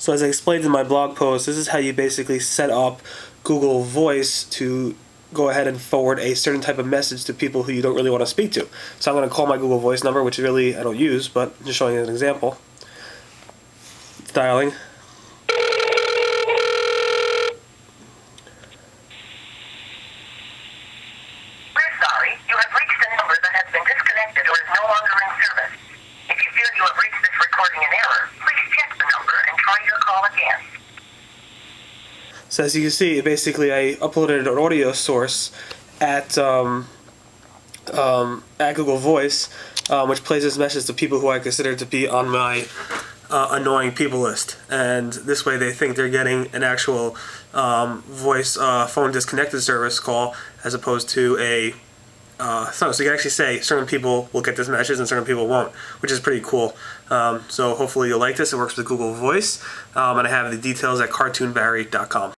So as I explained in my blog post, this is how you basically set up Google Voice to go ahead and forward a certain type of message to people who you don't really want to speak to. So I'm going to call my Google Voice number, which really I don't use, but just showing you an example. It's dialing. So as you can see, basically I uploaded an audio source at Google Voice, which plays this message to people who I consider to be on my annoying people list. And this way they think they're getting an actual voice phone disconnected service call as opposed to a so you can actually say certain people will get this message and certain people won't, which is pretty cool. So hopefully you'll like this. It works with Google Voice, and I have the details at CartoonBarry.com.